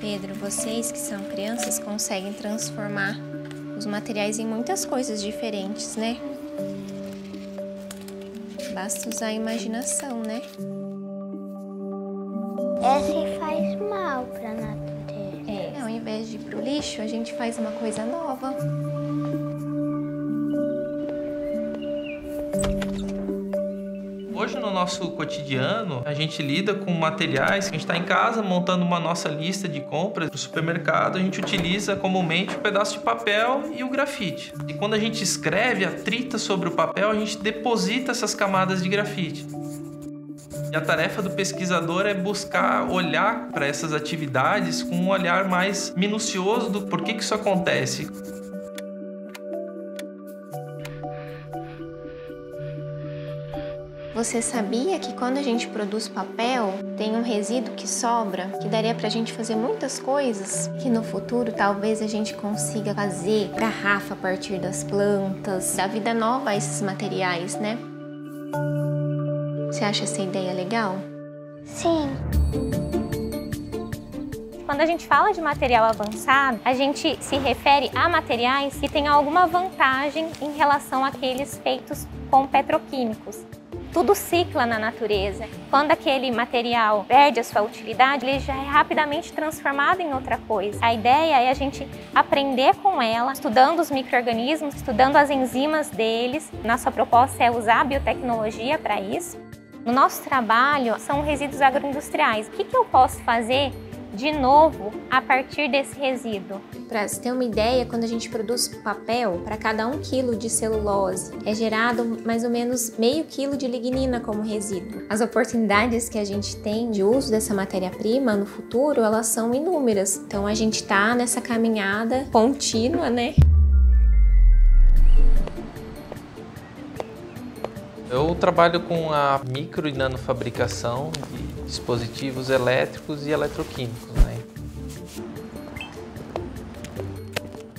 Pedro, vocês que são crianças conseguem transformar os materiais em muitas coisas diferentes, né? Basta usar a imaginação, né? Essa faz mal pra natureza. É, ao invés de ir pro lixo, a gente faz uma coisa nova. Hoje, no nosso cotidiano, a gente lida com materiais. A gente está em casa montando uma nossa lista de compras no supermercado. A gente utiliza comumente um pedaço de papel e o grafite. E quando a gente escreve, atrita sobre o papel, a gente deposita essas camadas de grafite. E a tarefa do pesquisador é buscar olhar para essas atividades com um olhar mais minucioso do porquê que isso acontece. Você sabia que quando a gente produz papel, tem um resíduo que sobra, que daria pra gente fazer muitas coisas, que no futuro talvez a gente consiga fazer garrafa a partir das plantas, dar vida nova a esses materiais, né? Você acha essa ideia legal? Sim. Quando a gente fala de material avançado, a gente se refere a materiais que têm alguma vantagem em relação àqueles feitos com petroquímicos. Tudo cicla na natureza. Quando aquele material perde a sua utilidade, ele já é rapidamente transformado em outra coisa. A ideia é a gente aprender com ela, estudando os micro-organismos, estudando as enzimas deles. Nossa proposta é usar a biotecnologia para isso. No nosso trabalho, são resíduos agroindustriais. O que eu posso fazer de novo a partir desse resíduo? Para você ter uma ideia, quando a gente produz papel, para cada 1 quilo de celulose é gerado mais ou menos meio quilo de lignina como resíduo. As oportunidades que a gente tem de uso dessa matéria-prima no futuro, elas são inúmeras. Então a gente está nessa caminhada contínua, né? Eu trabalho com a micro e nanofabricação de dispositivos elétricos e eletroquímicos, né?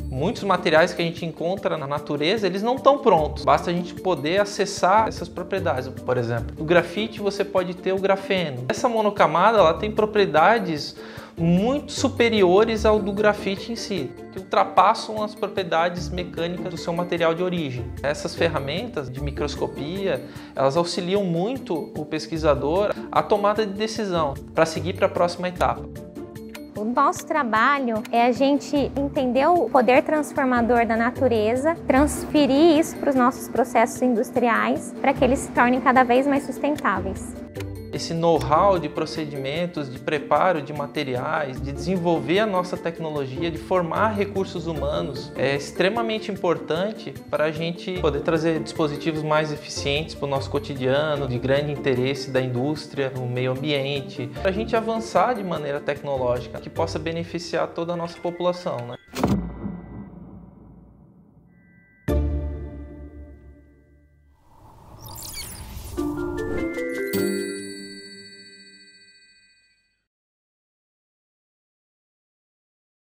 Muitos materiais que a gente encontra na natureza, eles não estão prontos. Basta a gente poder acessar essas propriedades. Por exemplo, no grafite você pode ter o grafeno. Essa monocamada, ela tem propriedades muito superiores ao do grafite em si, que ultrapassam as propriedades mecânicas do seu material de origem. Essas ferramentas de microscopia, elas auxiliam muito o pesquisador à tomada de decisão para seguir para a próxima etapa. O nosso trabalho é a gente entender o poder transformador da natureza, transferir isso para os nossos processos industriais, para que eles se tornem cada vez mais sustentáveis. Esse know-how de procedimentos, de preparo de materiais, de desenvolver a nossa tecnologia, de formar recursos humanos é extremamente importante para a gente poder trazer dispositivos mais eficientes para o nosso cotidiano, de grande interesse da indústria, no meio ambiente, para a gente avançar de maneira tecnológica, que possa beneficiar toda a nossa população, né?